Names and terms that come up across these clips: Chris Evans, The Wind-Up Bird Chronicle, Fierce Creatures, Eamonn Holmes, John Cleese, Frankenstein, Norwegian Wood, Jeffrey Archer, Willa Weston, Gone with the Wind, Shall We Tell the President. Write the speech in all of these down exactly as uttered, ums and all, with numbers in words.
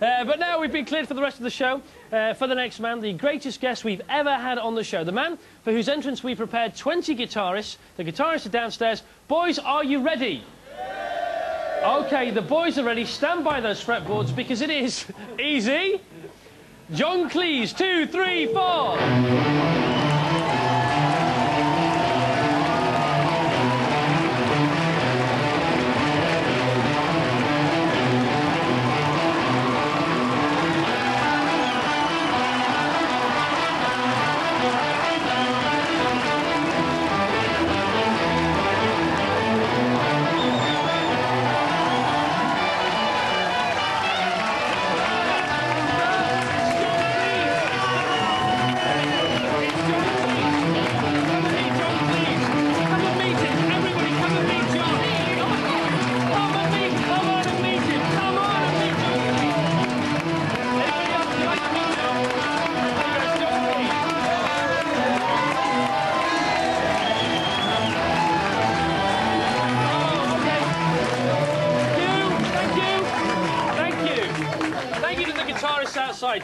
Uh, but now we've been cleared for the rest of the show. Uh, for the next man, the greatest guest we've ever had on the show. The man for whose entrance we prepared twenty guitarists. The guitarists are downstairs. Boys, are you ready? OK, the boys are ready. Stand by those fretboards because it is easy. John Cleese, two, three, four.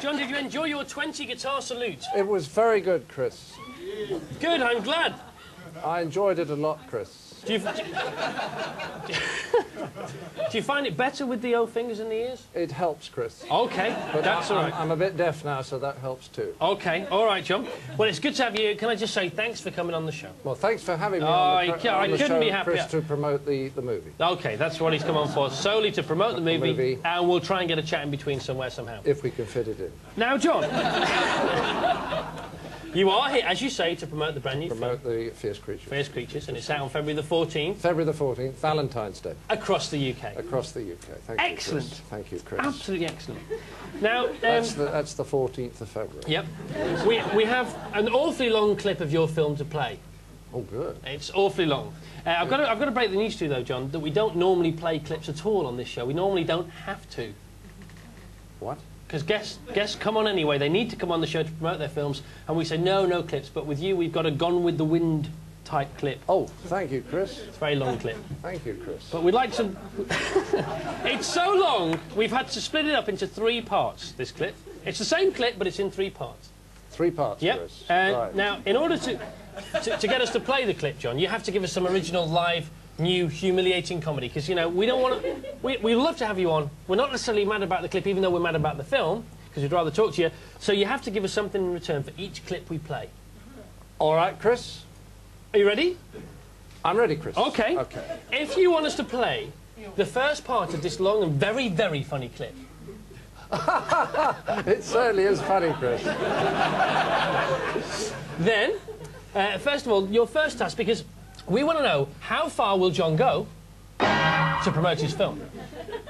John, did you enjoy your twenty guitar salute? It was very good, Chris. Good, I'm glad. I enjoyed it a lot, Chris. Do you, do, do you find it better with the old fingers and the ears? It helps, Chris. OK, but that's I, all right. I'm, I'm a bit deaf now, so that helps too. OK, all right, John. Well, it's good to have you. Can I just say thanks for coming on the show? Well, thanks for having me oh, on the, I, on I the couldn't show, be happier. Chris, to promote the, the movie. OK, that's what he's come on for, solely to promote the movie, the movie, and we'll try and get a chat in between somewhere somehow. If we can fit it in. Now, John... You are here, as you say, to promote the brand new promote film. Promote the Fierce Creatures. Fierce Creatures, and it's out on February the fourteenth. February the fourteenth, Valentine's Day. Across the U K. Across the U K. Thank excellent. You, Chris. Thank you, Chris. Absolutely excellent. Now... Um, that's, the, that's the fourteenth of February. Yep. We, we have an awfully long clip of your film to play. Oh, good. It's awfully long. Uh, I've, got to, I've got to break the news to you, though, John, that we don't normally play clips at all on this show. We normally don't have to. What? Because guests, guests come on anyway, they need to come on the show to promote their films, and we say, no, no clips, but with you, we've got a Gone with the Wind type clip. Oh, thank you, Chris. It's a very long clip. Thank you, Chris. But we'd like some... It's so long, we've had to split it up into three parts, this clip. It's the same clip, but it's in three parts. Three parts, yep. Chris. Uh, right. Now, in order to, to, to get us to play the clip, John, you have to give us some original live... new humiliating comedy, because you know we don't want to. We we love to have you on. We're not necessarily mad about the clip, even though we're mad about the film, because we'd rather talk to you. So you have to give us something in return for each clip we play. All right, Chris. Are you ready? I'm ready, Chris. Okay. Okay. If you want us to play the first part of this long and very very funny clip. It certainly is funny, Chris. Then, uh, first of all, your first task, because. We want to know, how far will John go to promote his film?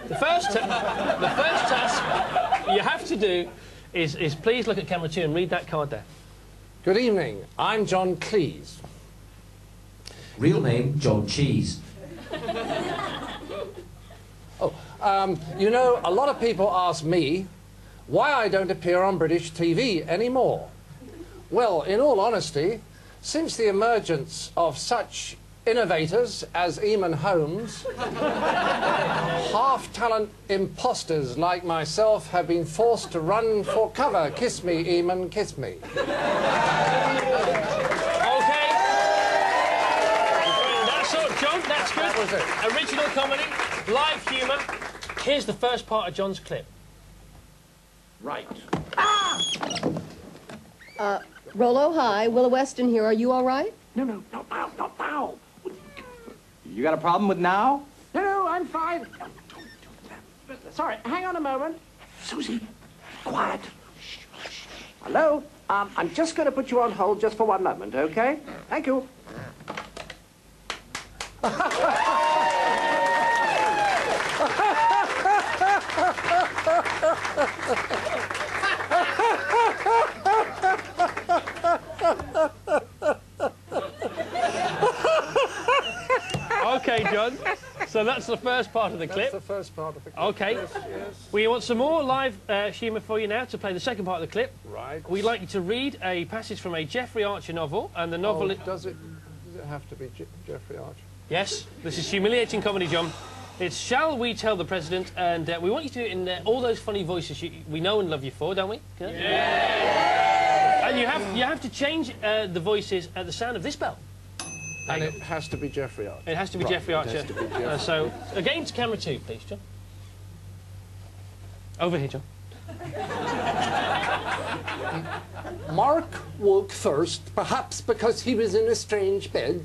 The first, the first task you have to do is, is please look at camera two and read that card there. Good evening, I'm John Cleese. Real name, John Cheese. Oh, um, you know, a lot of people ask me why I don't appear on British T V anymore. Well, in all honesty, since the emergence of such innovators as Eamonn Holmes, half-talent imposters like myself have been forced to run for cover. Kiss me, Eamonn, kiss me. OK. That's all, John. That's good. That was it. Original comedy, live humour. Here's the first part of John's clip. Right. Ah! Uh... Rollo, hi. Willa Weston here. Are you all right? No, no, not now, not now. You got a problem with now? No, no, I'm fine. No, don't do that. Sorry, hang on a moment. Susie, quiet. Shh, shh. Hello? Um, I'm just going to put you on hold just for one moment, okay? Thank you. Okay, John. So that's the first part of the clip. That's the first part of the clip. Okay. Yes, yes. We want some more live uh, humor for you now to play the second part of the clip. Right. We'd like you to read a passage from a Jeffrey Archer novel, and the novel. Oh, does it? Does it have to be Je Jeffrey Archer? Yes. This is humiliating comedy, John. It's Shall We Tell the President, and uh, we want you to do it in uh, all those funny voices you, we know and love you for, don't we? Yeah. Yeah. And you have, you have to change uh, the voices at the sound of this bell. And it has to be Jeffrey Archer. It has to be right, Jeffrey Archer. It has to be Jeffrey. Uh, so, again to camera two, please, John. Over here, John. Mark woke first, perhaps because he was in a strange bed.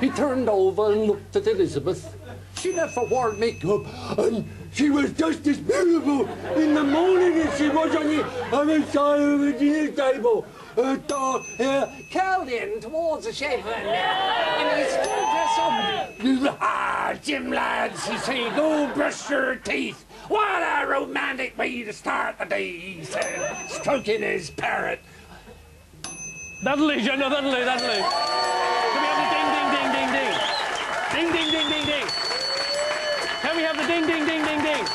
He turned over and looked at Elizabeth. She never wore makeup, and she was just as beautiful in the morning as she was on the other side of the dinner table. Her dark hair curled in towards the shaven, and he stood there sobbing. Ah, Jim, lads, he said, go brush your teeth. What a romantic way to start the day, he said, stroking his parrot. That'll do, John, no, that'll do, that'll do. Can we have the ding, ding, ding, ding, ding? Ding, ding, ding, ding, ding. Can we have the ding, ding, ding, ding, ding?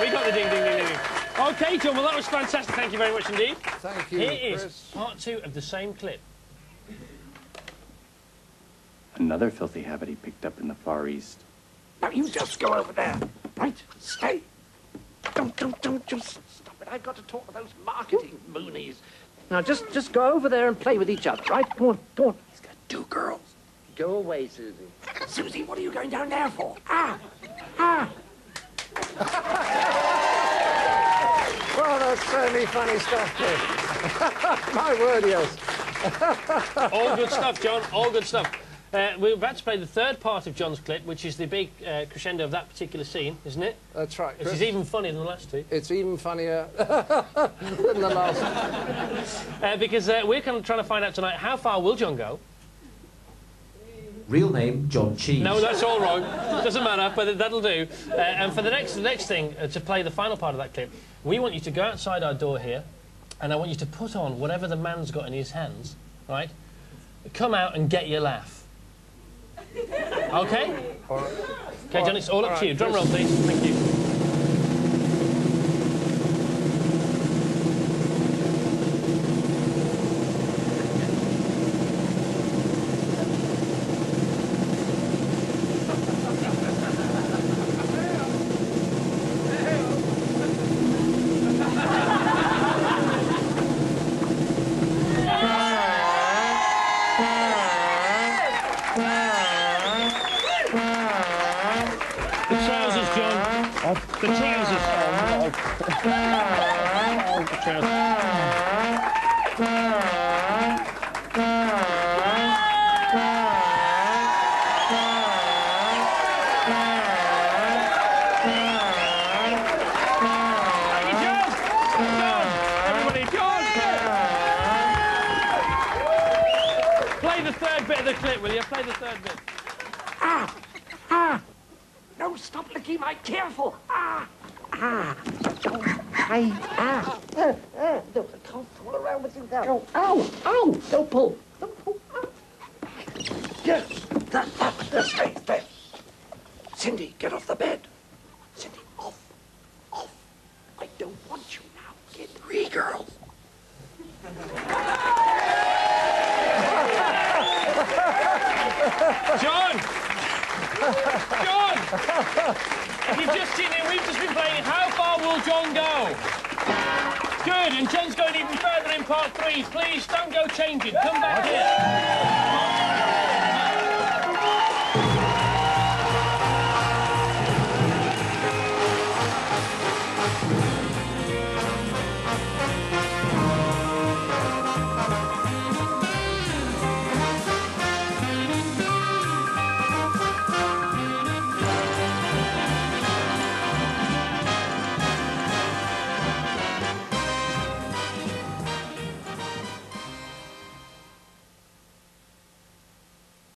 We got the ding, ding, ding, ding, ding. OK, John, well, that was fantastic. Thank you very much indeed. Thank you, Chris. Here is part two of the same clip. Another filthy habit he picked up in the Far East. Now, you just go over there. Right? Stay. Don't, don't, don't, just stop it. I've got to talk to those marketing moonies. Now, just, just go over there and play with each other, right? Go on, go on. He's got two girls. Go away, Susie. Susie, what are you going down there for? Ah! Ah! Well, that's certainly funny stuff, Chris. My word, yes. All good stuff, John. All good stuff. Uh, we're about to play the third part of John's clip, which is the big uh, crescendo of that particular scene, isn't it? That's right, Chris. Which is even funnier than the last two. It's even funnier than the last two. Uh, because uh, we're kind of trying to find out tonight, how far will John go? Real name, John Cheese. No, that's all wrong. Doesn't matter, but that'll do. Uh, and for the next, the next thing, uh, to play the final part of that clip, we want you to go outside our door here, and I want you to put on whatever the man's got in his hands, right? Come out and get your laugh. OK? All right. OK, John, it's all, all up right, to you. Drum roll, please. Thank you.